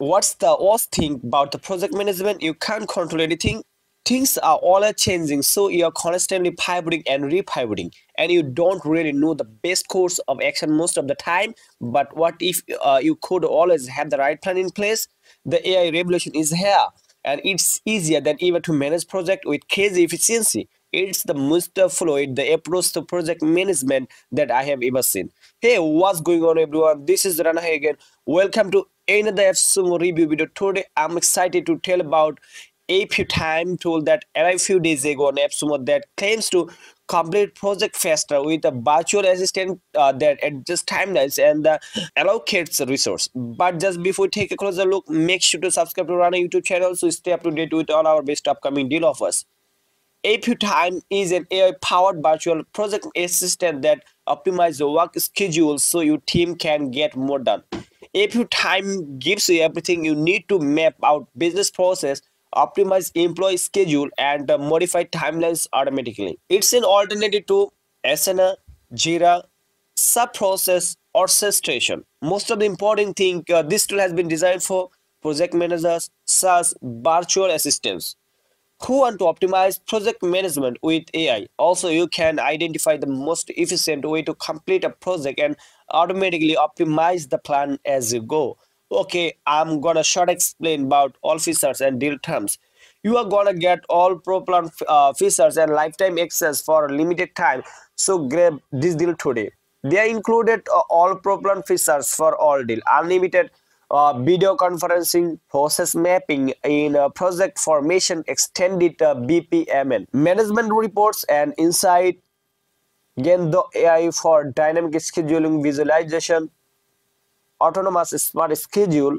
what's the worst thing about the project management? You can't control anything. Things are all changing, so you are constantly pivoting and repivoting, and you don't really know the best course of action most of the time. But what if you could always have the right plan in place? The AI revolution is here, and it's easier than ever to manage project with crazy efficiency. It's the most fluid, the approach to project management that I have ever seen. Hey, what's going on, everyone? This is Rana again. Welcome to another AppSumo review video. Today, I'm excited to tell about APUTime tool that arrived a few days ago on AppSumo that claims to complete project faster with a virtual assistant that adjusts timelines and allocates resources. But just before we take a closer look, make sure to subscribe to Rana YouTube channel so stay up to date with all our best upcoming deal offers. APUTime is an AI-powered virtual project assistant that optimizes your work schedule so your team can get more done. APUTime gives you everything you need to map out business process, optimize employee schedule, and modify timelines automatically. It's an alternative to Asana, Jira, sub-process, or orchestration. Most of the important thing, this tool has been designed for project managers such virtual assistants who want to optimize project management with AI. Also, you can identify the most efficient way to complete a project and automatically optimize the plan as you go. Okay, I'm gonna short explain about all features and deal terms. You are gonna get all pro plan features and lifetime access for a limited time, so grab this deal today. They are included all pro plan features for all deal, unlimited video conferencing, process mapping in project formation, extended BPMN, management reports and insight, Gendo AI for dynamic scheduling visualization, autonomous smart schedule.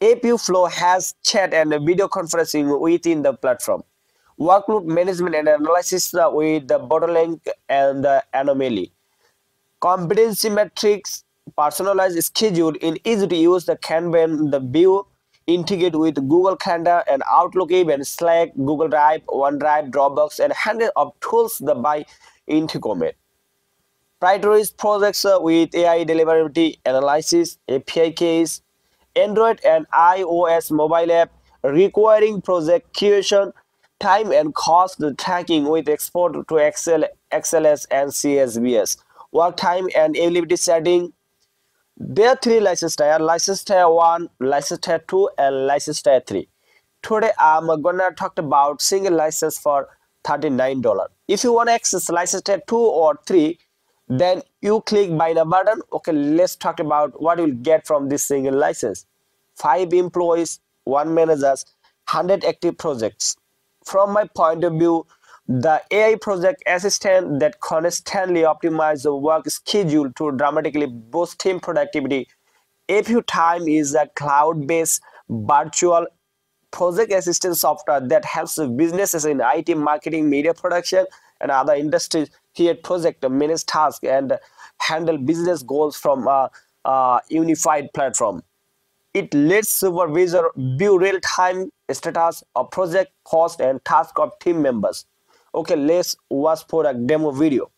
APUFlow has chat and video conferencing within the platform, workload management and analysis with the bottleneck and the anomaly, competency metrics, personalized schedule in easy to use the Kanban, the view, integrate with Google Calendar and Outlook, even Slack, Google Drive, OneDrive, Dropbox, and hundreds of tools by integrate. Prioritize projects with AI deliverability analysis, API case, Android and iOS mobile app, requiring project creation, time and cost tracking with export to Excel, XLS, and CSVS, work time and availability setting. There are three license tier: license tier 1, license tier 2, and license tier 3. Today I'm gonna talk about single license for $39. If you want to access license tier 2 or 3, then you click buy the button. Okay, let's talk about what you'll get from this single license. 5 employees, 1 manager, 100 active projects. From my point of view, the AI project assistant that constantly optimizes the work schedule to dramatically boost team productivity. APUTime is a cloud-based virtual project assistant software that helps businesses in IT, marketing, media production, and other industries create project, manage tasks, and handle business goals from a unified platform. It lets supervisor view real-time status of project, cost, and task of team members. Okay, let's watch for a demo video.